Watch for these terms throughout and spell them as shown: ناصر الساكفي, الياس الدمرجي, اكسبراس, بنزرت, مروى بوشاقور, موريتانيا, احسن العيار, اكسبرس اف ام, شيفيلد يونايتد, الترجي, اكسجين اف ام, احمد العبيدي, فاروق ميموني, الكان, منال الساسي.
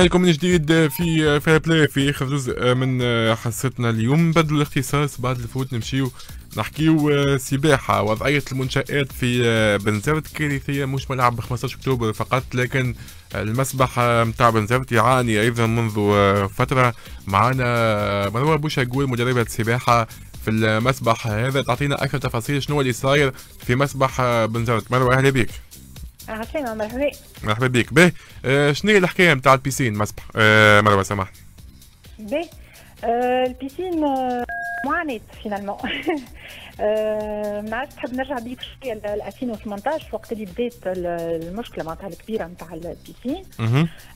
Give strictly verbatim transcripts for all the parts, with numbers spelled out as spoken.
رجعنا لكم من جديد في فير بلاي في اخر جزء من حصتنا اليوم. بدلوا الاختصاص بعد الفوت نمشيو نحكيو سباحه. وضعيه المنشآت في بنزرت كارثيه، مش ملعب ب خمسة عشر أكتوبر فقط، لكن المسبح متاع بنزرت يعاني ايضا منذ فتره. معانا مروى بوشاقور مدربه سباحه في المسبح هذا، تعطينا اكثر تفاصيل شنو اللي صاير في مسبح بنزرت. مروى اهلا بك. عسلامة، مرحبا. مرحبا بك. باهي آه شنو هي الحكاية نتاع البيسين مسبح آه مروة سامحني؟ باهي آه البيسين آه معاناة فينالمون. آه ما عادش نحب نرجع بيك الحكاية ل ألفين وثمنطاش وقت اللي بدات المشكلة معناتها الكبيرة نتاع البيسين.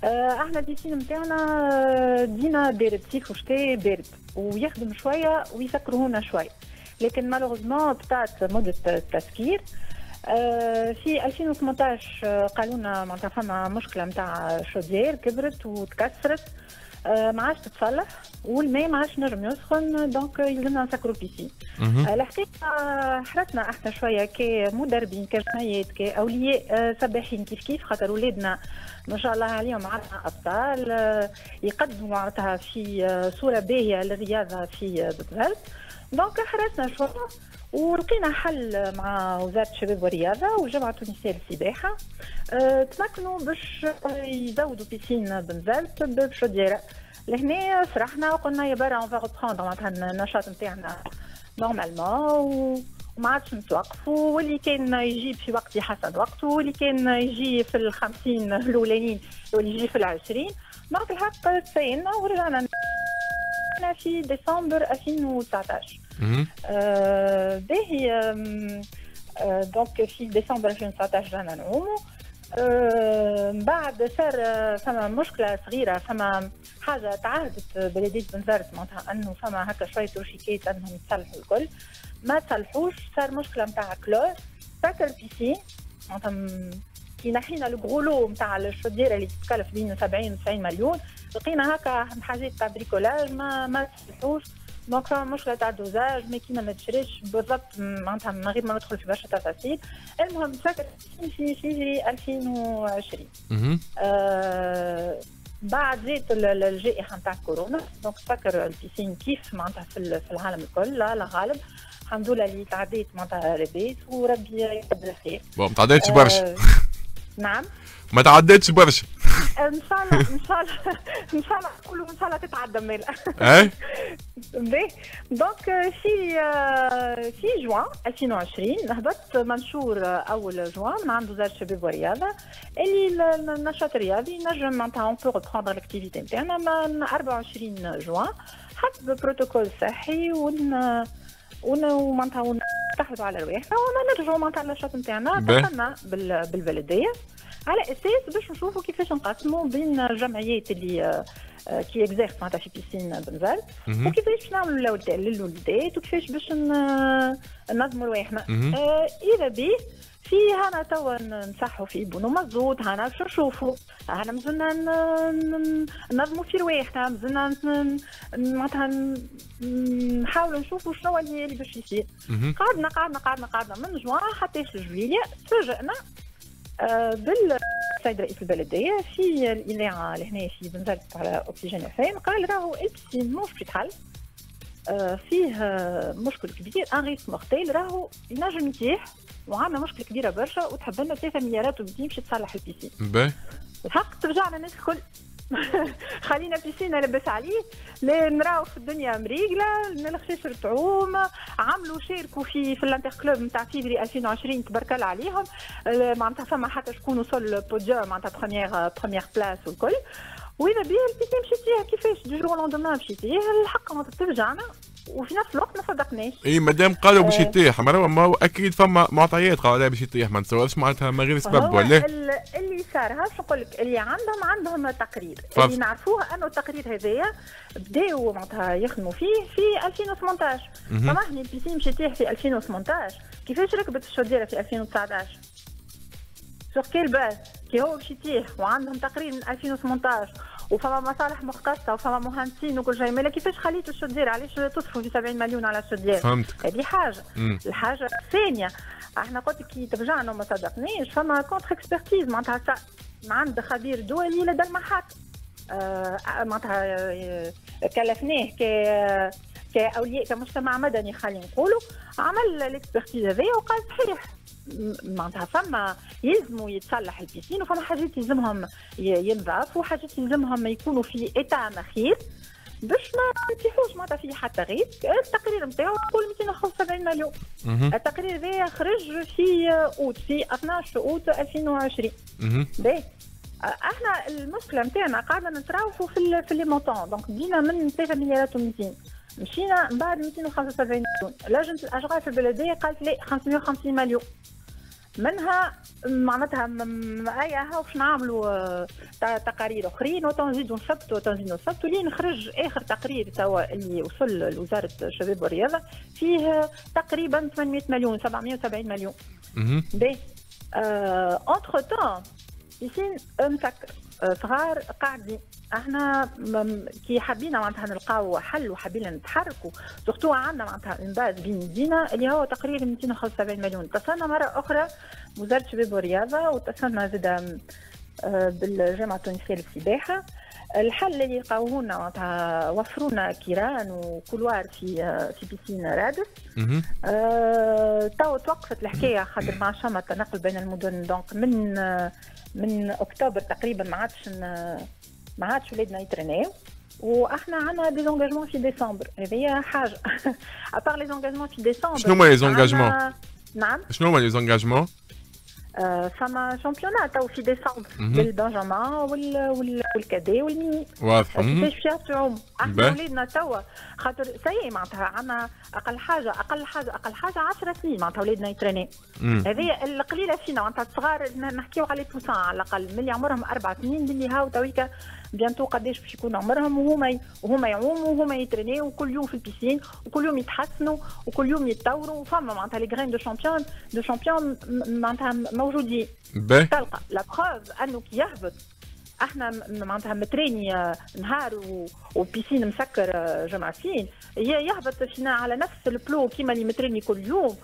آه احنا البيسين نتاعنا ديما بارد، صيف وشتاء بارد، ويخدم شوية ويسكرهونا شوية، لكن مالوغوزمون بتاعت مدة التسكير. آه في ألفين وثمنطاش قالوا لنا معناتها فما مشكله نتاع شودير كبرت وتكسرت، آه ما عادش تتصلح والماء ما عادش نجم يسخن، دونك يلزمنا نسكروا بيسين. آه الحقيقه حرتنا احنا شويه كمدربين كجمعيات كاولياء آه سباحين كيف كيف، خاطر ولادنا ما شاء الله عليهم عندنا ابطال آه يقدموا معناتها في آه صوره باهيه للرياضه في آه بنزرت، دونك حرتنا شويه ولقينا حل مع وزارة الشباب والرياضة والجامعة التونسية للسباحة. أه تمكنوا باش يزودوا بيسين بنزرت بشديرة. لهنا فرحنا وقلنا يا برا اون فا ريبخوندر معناتها النشاط نتاعنا نورمالمون، وما عادش نتوقفوا، واللي كان يجيب في وقت يحسن وقته، واللي كان يجي في الخمسين الأولانيين واللي يجي في العشرين. دونك الحق تسينا ورجعنا في ديسمبر ألفين وتسعطاش. آه باهي آه دونك في ديسمبر ألفين وتسعطاش رانا نعومو. آه بعد صار فما مشكله صغيره، فما حاجه تعهدت بلديه بنزرت معناتها انه فما هكا شويه روشيكات انهم يتصلحوا الكل، ما تصلحوش. صار مشكله نتاع كلور سكر البيسين معناتها كي نحينا الكغولو نتاع الشديره اللي تتكلف بين سبعين وتسعين مليون، لقينا هكا حاجات تاع بريكولاج ما ما تصلحوش. دونك فما مشكله تاع دوزاج ما كيما ما تشريش بالضبط معناتها من غير ما ندخل في برشا تفاصيل. المهم سكر في في ألفين وعشرين. آه بعد زيت الجائحه نتاع كورونا، دونك سكر البيسين كيف معناتها في العالم الكل لا لا غالب. الحمد لله اللي تعديت معناتها ربيت وربي يقدر الخير. بون ما تعديتش برشا. نعم؟ ما تعديتش برشا. ان شاء الله ان شاء الله ان شاء الله نقولوا ان شاء الله تتعدى مالا. اي باهي دونك في في جوان ألفين وعشرين هبط منشور اول جوان من عند وزاره الشباب والرياضه اللي النشاط الرياضي نجم معناتها اون بو ريبخوندر لاكتيفيتي نتاعنا من أربعة وعشرين جوان حسب بروتوكول صحي، ون ومعناتها ونحافظوا على رواحنا ونرجعوا معناتها النشاط نتاعنا. اتصلنا بالبلديه على اساس باش نشوفوا كيفاش نقسموا بين الجمعيات اللي كي اكزيرس معناتها في بيسين بنزرت، وكيفاش باش نعملوا للوليدات، وكيفاش باش ننظموا رواحنا. آه اذا به في هنا توا نصحوا في بونو مازوت، هنا باش نشوفوا هنا مازلنا ننظموا في رواحنا، مازلنا معناتها نحاولوا نشوفوا شنو اللي باش يصير. قعدنا قعدنا قعدنا قعدنا من جوان حتى في الجويليه تفاجئنا بالسيد رئيس البلديه في الاذاعه لهنا في بنزرت على اكسجين اف ام، قال راهو البسين موش في تحل، فيه مشكل كبير ان ريسك مورتيل، راهو ينجم يتيح وعامله مشكله كبيره برشا وتحب لنا ثلاثة مليارات وبدي باش تصلح البيسين. باهي الحق ترجعنا الناس الكل خلينا بيسين لبس عليه، نراو في الدنيا مريقله، الخشاش تعوم، عملوا شاركوا في في الانتر كلوب نتاع فيفري ألفين وعشرين تبارك الله عليهم، معناتها فما حتى شكون وصل للبوديوم معناتها بروميير بروميير بلاس والكل. واذا بيا البيسين مشيت فيها كيفاش دو جور لوندومان مشيت فيها الحق ما ترجعنا، وفي نفس الوقت ما صدقناش. اي مادام قالوا باش يطيح مروه، ما هو اكيد فما معطيات قالوا باش يطيح، ما نتصورش معناتها من غير سبب ولا اللي صارها. شو نقول لك اللي عندهم عندهم تقرير فف. اللي نعرفوه انه التقرير هذايا بداوا معناتها يخدموا فيه في ألفين وثمنطاش. سامحني البيسين باش يطيح في ألفين وثمنطاش، كيفاش ركبت الشوديره في ألفين وتسعطاش؟ سور كيل باز كي هو باش يطيح وعندهم تقرير من ألفين وثمنطاش وفما مصالح مختصه وفما مهندسين وكل شيء، مالا كيفاش خليتوا الشودير؟ علاش تصرفوا في سبعين مليون على الشودير؟ فهمتك. هذه حاجه. مم. الحاجه الثانيه احنا قلت كي ترجعنا وما صدقناش، فما كونتر اكسبرتيز معناتها عند خبير دولي لدى المحاكم معناتها كلفناه كاولياء كمجتمع مدني خلينا نقولوا، عمل الاكسبرتيز هذايا وقال صحيح معناتها فما يلزموا يتصلح البيسين وفما حاجات يلزمهم ينضافوا وحاجات يلزمهم يكونوا في إيتا مخير باش ما نتيحوش معناتها فيه حتى غير. التقرير نتاعو يقول مئتين وخمسة وسبعين مليون. التقرير هذايا خرج في اوت في اثناعش اوت ألفين وعشرين. باهي احنا المشكله نتاعنا قاعده نتراوحوا في في لي مونطون، دونك بدينا من ثلاثة مليارات ومئتين مشينا من بعد مئتين وخمسة وسبعين مليون. لجنه الاشغال البلديه قالت لا خمسمئة وخمسين مليون منها معناتها اي هاو باش نعملوا تقارير اخرين وتنزيدوا نثبتوا وتنزيدوا نثبتوا لين نخرج اخر تقرير توا اللي وصل لوزاره الشباب والرياضه فيه تقريبا ثمانمئة مليون سبعمئة وسبعين مليون. باهي اونتر تان ياسين مسكر صغار قاعدين احنا كي حبينا معناتها نلقاو حل وحبينا نتحركوا سورتو عندنا معناتها اون باز بين يدينا اللي هو تقرير مئتين وخمسة وسبعين مليون. اتصلنا مره اخرى وزاره الشباب والرياضه واتصلنا زاده بالجامعه التونسيه للسباحه. الحل اللي لقاوه لنا معناتها وفروا لنا كيران وكولوار في في بيسين رادس. اه تو توقفت الحكايه خاطر ما شاء الله التنقل بين المدن، دونك من من اكتوبر تقريبا ما عادش ما عادش ولادنا يترناو واحنا عندنا ديزونجاجمون في ديسمبر. هذه حاجه ابار لي زونجاجمون في ديسمبر. شنو هما لي زونجاجمون؟ نعم شنو هما لي زونجاجمون؟ فما شامبيونات تو في ديسمبر بالبنجامان وال والكادي والميني. واضح كيفاش باش يعوموا احنا ولادنا توا خاطر سي معناتها عندنا اقل حاجه اقل حاجه اقل حاجه عشر سنين معناتها ولادنا يترناو. هذه القليله فينا معناتها الصغار نحكيو على توسان على الاقل ملي عمرهم اربع سنين باللي هاو تويكا بيانتو قداش باش يكون عمرهم وهما وهما يعوموا وهما يترناو وكل يوم في البيسين وكل يوم يتحسنوا وكل يوم يتطوروا وفما معناتها لي غرين دو شامبيون دو شامبيون معناتها موجودين. تلقى لا بروف انه كي يهبط احنا معناتها متريني نهار و... وبيسين مسكر جمعتين يهبط فينا على نفس البلو كيما اللي متريني كل يوم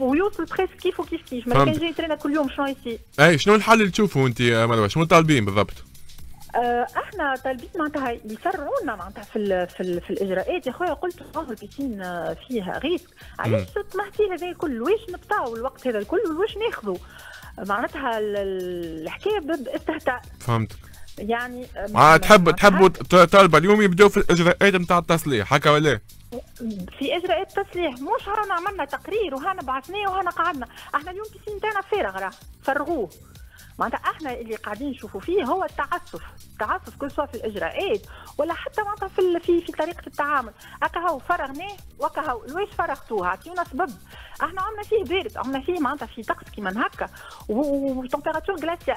ويوصل بريس كيف وكيف كيف ما كان جاي يترينا كل يوم شنو يصير؟ اي شنو الحل اللي تشوفه انت مروه؟ شنو طالبين بالضبط؟ احنا طالبين معناتها يسرعونا معناتها في في, في الاجراءات. يا خويا قلت راهو البيسين فيها ريسك، علاش طمحتي هذا الكل؟ واش نبطاو الوقت هذا الكل واش ناخذوا؟ معناتها الحكايه باستهتار. فهمتك. يعني اه تحب تحبوا طالبه اليوم يبداو في الاجراءات نتاع التصليح هكا ولا؟ في اجراءات التصليح مش رانا عملنا تقرير وهانا بعثناه وهانا قعدنا، احنا اليوم البيسين تاعنا فارغ راه فرغوه. معناتها احنا اللي قاعدين نشوفوا فيه هو التعسف، التعسف كل سواء في الاجراءات ولا حتى معناتها في في في طريقه التعامل، هكا هو فرغناه وهكا هو، لواش فرغتوه؟ عطيونا سبب، احنا عملنا فيه بارد، عملنا فيه معناتها في طقس كيما هكا وتمبيراتور غلاسيال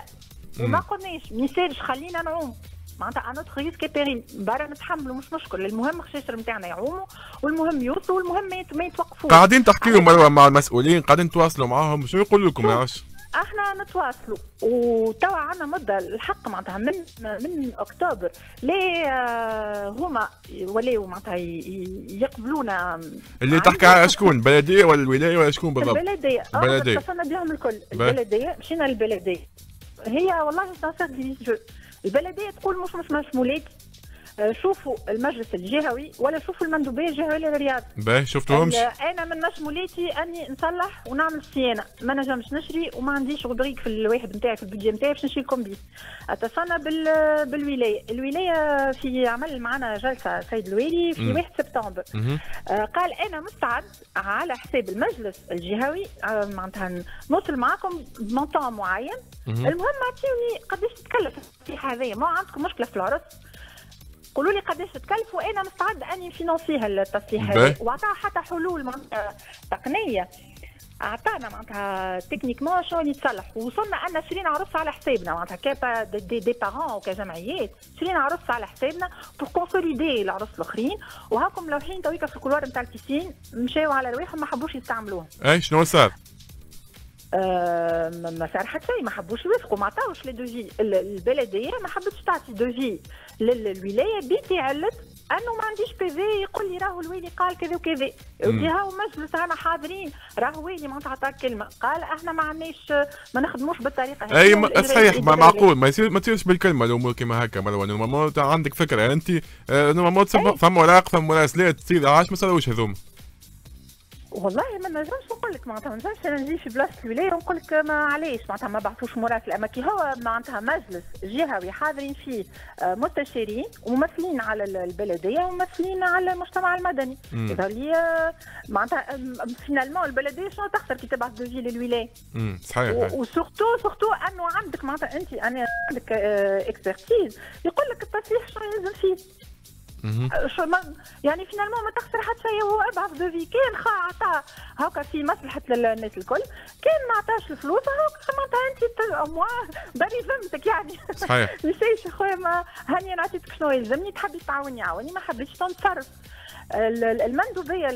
وما قلناش ما يسالش خلينا نعوم، معناتها ان اوتر ريسك بيريل، برا نتحملوا مش مشكل، المهم الخشاشر نتاعنا يعوموا والمهم يوصلوا والمهم ما يتوقفوش. قاعدين تحكيوا مروه مع المسؤولين، قاعدين تواصلوا معاهم، شنو يقول لكم يا عش؟ احنا نتواصلوا وتوا عندنا مده الحق معناتها من من اكتوبر ليه هما ولاو معناتها يقبلونا. اللي تحكي على شكون؟ بلديه ولا الولايه ولا شكون بالضبط؟ البلديه. البلديه اتصلنا بهم الكل. البلديه مشينا للبلديه، هي والله البلديه تقول مش مش مشمولات، شوفوا المجلس الجهوي ولا شوفوا المندوبيه الجهويه للرياض. باهي شفتوهمش؟ انا من مشموليتي اني نصلح ونعمل صيانه، ما نجمش نشري وما عنديش غبريك في الواحد نتاعي في البودجي نتاعي باش نشري لكم بيه. اتصلنا بال بالولايه، الولايه في عمل معنا جلسه سيد الوالي في واحد سبتمبر. آه قال انا مستعد على حساب المجلس الجهوي آه معناتها نوصل معاكم بمونطون معين، المهم اعطيوني قداش تتكلف التصليح هذايا، ما عندكم مشكله في العرس. قولوا لي قداش تكلف وانا مستعد اني نفينونسيها التصليح هذا، وعطاها حتى حلول معناتها تقنيه، اعطانا معناتها تكنيكمون شغل يتصلح، ووصلنا ان شرينا عرس على حسابنا معناتها كا دي, دي بارون وكجمعيات، شرينا عرس على حسابنا بور كونسوليدي العرس الاخرين، وهاكم ملوحين تويكا في الكولوار نتاع البيسين مشاو على رواحهم ما حبوش يستعملوهم. اي شنو صار؟ آه ما صار حتى شيء، ما حبوش يوافقوا، ما عطاوش لي دوفي، البلديه ما حبتش تعطي دوفي للولايه، بيتي علت انه ما عنديش بيفي يقول لي راهو الوالي قال كذا وكذا، قلت هاو مجلس رانا حاضرين راهو والي ما تعطى كلمه، قال احنا ما عندناش ما نخدموش بالطريقه هذه. اي م... صحيح ما معقول ما يصير ما تصيرش بالكلمه الامور كيما هكا مروان، نورمالمون عندك فكره يعني انت نورمالمون فما اوراق فما مراسلات تصير عاش ما صاروش هذوما. والله ما نجمش نقول لك معناتها ما نجمش انا نجي في بلاصه الولايه ونقول لك ما علاش معناتها ما بعثوش مراسله، اما كي هو معناتها مجلس جهوي حاضرين فيه مستشارين وممثلين على البلديه وممثلين على المجتمع المدني، يظهر لي معناتها فينالمون البلديه شنو تخسر كي تبعث دوجي للولايه. امم صحيح. وسورتو سورتو انه عندك معناتها انت انا عندك اكسبرتيز يقول لك التصريح شنو يلزم فيه. يعني فينالمون ما تخسر حتى شيء، هو ابعث دوفي كان خا عطاه هاكا في مصلحه الناس الكل، كان ما عطاش الفلوس هاكا معناتها انت موا بري ذمتك يعني. صحيح. مشيش اخويا ما هاني انا عطيتك شنو يلزمني، تحبي تعاوني عاوني، ما حبيتش تنتصرف. المندوبيه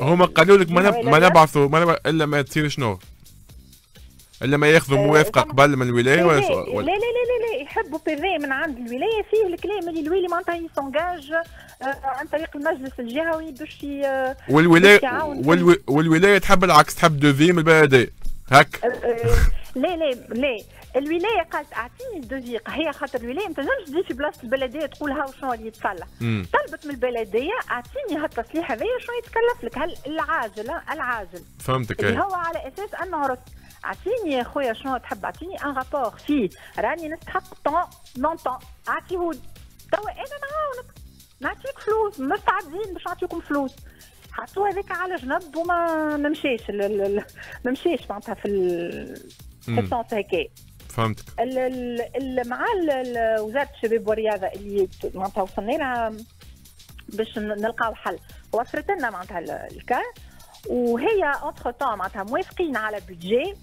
هما قالوا لك ما نبعثوا ما الا ما تصير شنو؟ الا ما ياخذوا موافقه قبل من الولايه ولا لا لا لا لا يحبوا بيفي من عند الولايه فيه الكلام اللي الوالي معناتها يسونجاج عن طريق المجلس الجهوي باش والولايه والولايه تحب العكس، تحب دوفي من البلديه هك. لا لا لا الولايه قالت اعطيني الدوفي، هي خاطر الولايه ما تنجمش تجي في بلاصه البلديه تقول هاو شنو اللي يتصلح، طلبت من البلديه اعطيني هالتصليح هذايا شنو يتكلف لك، هل العاجل العاجل فهمتك اللي هو على اساس انه رد اعطيني يا خويا شنو تحب، اعطيني ان رابور فيه راني نستحق طون نون طون، اعطيهولي توا انا نعاونك نعطيك فلوس، مستعدين باش نعطيكم فلوس، حطوا هذاك على جنب وما ما مشاش ما مشاش معناتها في السونس هكا. فهمتك. مع وزاره الشباب والرياضه اللي معناتها وصلنا لها باش نلقاو حل، وفرت لنا معناتها الكان وهي انتر تان معناتها موافقين على بودجي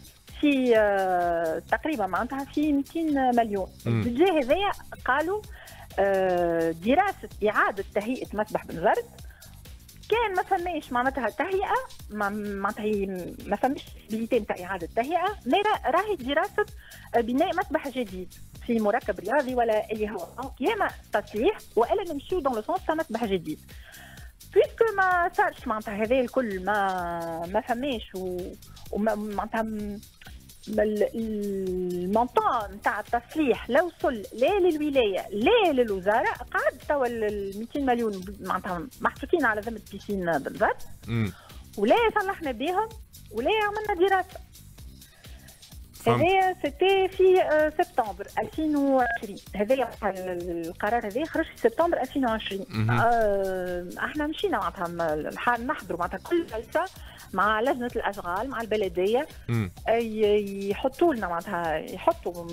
في آه تقريبا معناتها في مئتين مليون، البودجي هذايا قالوا آه دراسه اعاده تهيئه مسبح بنزرت، كان ما فماش معناتها تهيئه معناتها ما فماش بيتي نتاع اعاده تهيئه، ما راهي دراسه بناء مسبح جديد في مركب رياضي ولا اللي هو يا اما تصليح والا نمشيو دون لو سونس تاع مسبح جديد. بيسكو ما صارش معناتها هذا الكل ما ما فماش ومعناتها المونطون نتاع التصليح لو وصل لا للولايه لا للوزاره، قعد توا ال مئتين مليون معناتها محطوطين على ذمه بيسين بالضبط، ولا صلحنا بيهم ولا عملنا دراسه. هذا سيتي في سبتمبر ألفين وعشرين، هذا القرار هذا خرج في سبتمبر ألفين وعشرين. آه احنا مشينا معناتها نحضروا معناتها كل جلسه مع لجنه الاشغال مع البلديه، يحطوا لنا معناتها يحطوا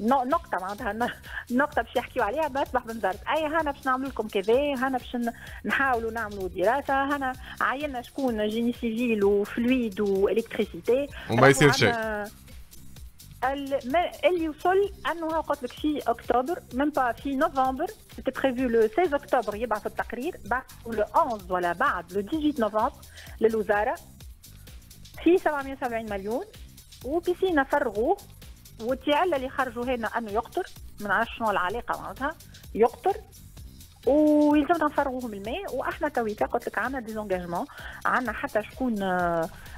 نقطه معناتها نقطه باش يحكيوا عليها مسبح بنزرت، اي هنا باش نعملوا لكم كذا، هنا باش نحاولوا نعملوا دراسه، هنا عيننا شكون جيني سيفيل وفلويد والكتريسيتي وما يصير شيء. اللي وصل انه قلت لك في اكتوبر ميم با في نوفمبر سيتي بريفو لو ستة عشر أكتوبر يبعث التقرير، بعثوا لو أحد عشر ولا بعد لو ثمانية عشر نوفمبر للوزاره في سبعمئة وسبعين مليون، وبيسينا فرغوه والتعلى اللي خرجوا هنا انه يقطر ما نعرفش شنو العلاقه معناتها يقطر ويلزمنا نفرغوهم الماء، واحنا تويكا قلت لك عندنا ديزونجاجمون، عندنا حتى شكون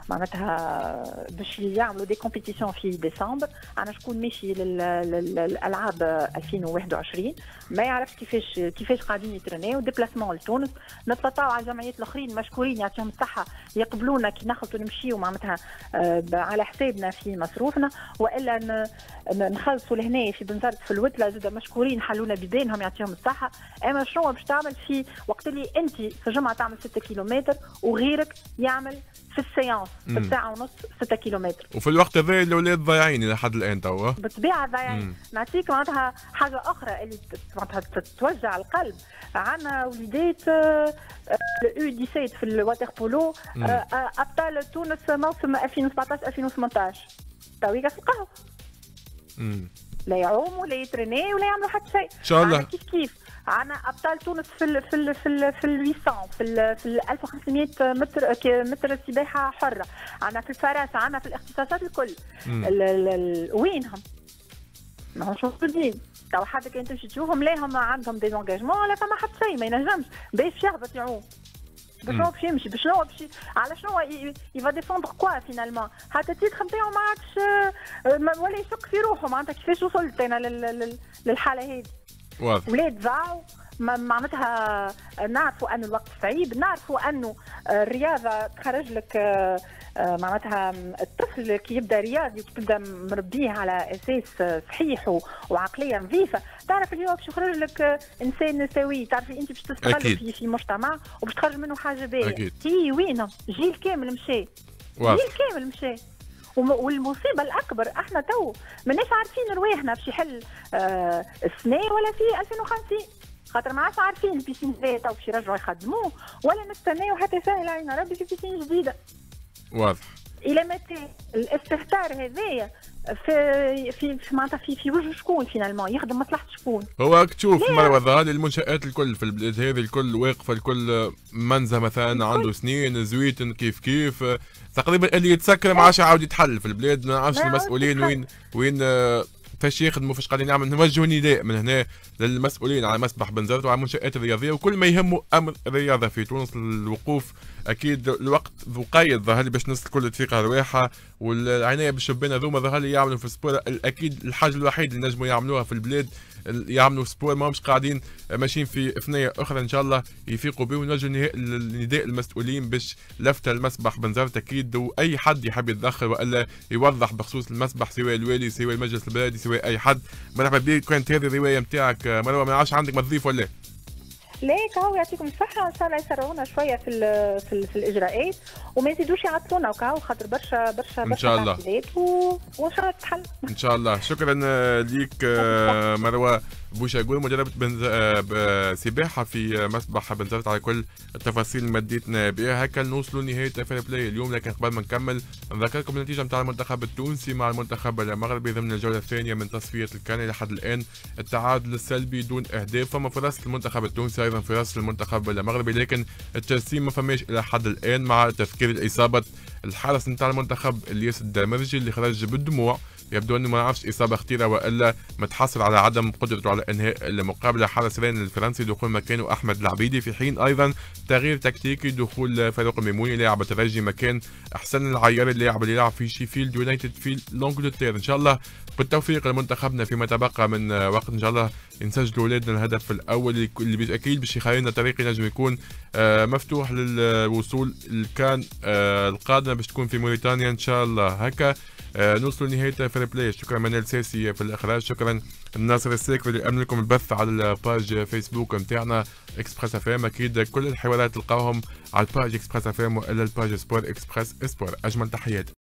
معناتها باش يعملوا دي كومبيتيسيون في ديسمبر، عندنا شكون ماشي للالعاب ألفين وواحد وعشرين، ما يعرفش كيفاش كيفاش قاعدين يترناو ديبلاسمون لتونس، نتلطاو على الجمعيات الاخرين مشكورين يعطيهم الصحه يقبلونا كي نخلطوا نمشيو معناتها على حسابنا في مصروفنا، والا نخلصوا لهنا في بنزرت في الوتله زاد مشكورين حلونا بدينهم يعطيهم الصحه، اما شنو باش تعمل في وقت اللي انت في الجمعه تعمل ستة كيلومتر وغيرك يعمل في السيانس في ساعه ونص ستة كيلومتر، وفي الوقت هذا الاولاد ضايعين الى حد الان توا بالطبيعه ضايعين. نعطيك معناتها حاجه اخرى اللي معناتها توجع القلب، عندنا وليدات الاو تسعطاش في الواتر بولو ابطال تونس موسم ألفين وسبعطاش ألفين وثمنطاش تويكا في القهوه، لا يعوموا ولا يترناو ولا يعملوا حتى شيء ان شاء الله كيف كيف. عنا ابطال تونس في ال في ال في ال في ال ثمانمئة في ال ألف وخمسمئة متر متر سباحه حره، عنا في الفراسه، عنا في الاختصاصات الكل، وينهم؟ ما هوش موجودين. تو حتى كي تمشي تشوفهم لا هما عندهم ديزونجاجمون ولا فما حتى شيء ما ينجمش، باش يهبط يعوم. بشنو باش يمشي بشنو باش على شنو يفا ديفوندر كوا فينالمون، حتى التيتر نتاعو ما عادش ولا يشك في روحه معناتها كيفاش وصلت انا للحاله هذه. واضح. ولاد ضاعوا معناتها نعرفوا أنه الوقت صعيب، نعرفوا أنه الرياضة تخرج لك معناتها الطفل كي يبدا رياضي وكي تبدا مربيه على أساس صحيح وعقلية نظيفة، تعرف اليوم باش يخرج لك إنسان سوي، تعرف أنت باش تستقل في مجتمع وباش تخرج منه حاجة باهية. تي وينه؟ جيل كامل مشى. جيل كامل مشى. والمصيبه الاكبر احنا تو ماناش عارفين رواحنا باش يحل آه السنه ولا في ألفين وخمسين، خاطر ما عادش عارفين البيسين زيت او باش يرجعوا يخدموه ولا نستناو حتى سهل عين ربي في بيسين جديده. واضح. الى متى الاستهتار هذايا في في معناتها في في وجه شكون فينالمون يخدم مصلحه شكون؟ هو تشوف مروى ظهر المنشات الكل في البلاد هذه الكل واقفه الكل، منزه مثلا عنده سنين زويتن كيف كيف تقريبا اللي يتسكر ما عادش يعاود يتحل في البلاد، ما عادش المسؤولين وين وين فاش يخدموا فاش قاعدين نعمل. نوجه نداء من هنا للمسؤولين على مسبح بنزرت وعلى المنشات الرياضيه وكل ما يهموا امر الرياضه في تونس، الوقوف اكيد الوقت ذو قيد ظهر لي باش الناس الكل تفيق على رواحها، والعنايه بالشبان هذوما ظهر لي يعملوا في السبور اكيد الحاجه الوحيده اللي نجموا يعملوها في البلاد، يعملوا سبور ماهمش قاعدين ماشيين في ثنيه اخرى. ان شاء الله يفيقوا به، ونوجه نداء المسؤولين باش لفته المسبح بنزرت اكيد واي حد يحب يتدخل والا يوضح بخصوص المسبح سواء الوالي سواء المجلس البلدي سواء اي حد. مرحبا بك، كانت هذه الروايه نتاعك مروى، ما عادش عندك ما تضيف ولا؟ ليك هاو يعطيكم الصحة، إن شاء الله يسرعونا شوية في ال في, ال في الإجراءات وما يزيدوش يعطلونا وكاو، خاطر برشا برشا إن شاء الله وإن شاء الله تتحل إن شاء الله. شكرا ليك مروى بوشاقور مدربة سباحة في مسبح بنزرت على كل التفاصيل اللي مديتنا بها. هكا نوصلوا لنهاية فير بلاي اليوم، لكن قبل ما نكمل نذكركم النتيجة نتاع المنتخب التونسي مع المنتخب المغربي ضمن الجولة الثانية من تصفية الكان، لحد الآن التعادل السلبي دون أهداف، فما فرص للمنتخب التونسي أيضا فرص للمنتخب المغربي لكن التجسيم ما فماش إلى حد الآن، مع تذكير الإصابة الحارس نتاع المنتخب الياس الدمرجي اللي خرج بالدموع، يبدو انه ما عرفش اصابه خطيره والا متحصل على عدم قدرته على انهاء المقابله. حارس رين الفرنسي دخول مكانه احمد العبيدي، في حين ايضا تغيير تكتيكي دخول فاروق ميموني لاعب الترجي مكان احسن العيار اللاعب اللي يلعب في شيفيلد يونايتد في لانجلتير. ان شاء الله بالتوفيق لمنتخبنا فيما تبقى من وقت، ان شاء الله نسجل اولادنا الهدف الاول اللي بالتاكيد باش يخلينا الطريق ينجم يكون مفتوح للوصول الكان القادمه باش تكون في موريتانيا ان شاء الله. هكا آه نوصلوا لنهاية فير بلاي، شكرا منال الساسي في الاخراج، شكرا ناصر الساكفي اللي امن لكم البث على الباج فيسبوك نتاعنا اكسبرس اف ام، اكيد كل الحوارات تلقاوهم على الباج اكسبرس اف ام والا الباج سبور اكسبرس سبور. اجمل تحيات.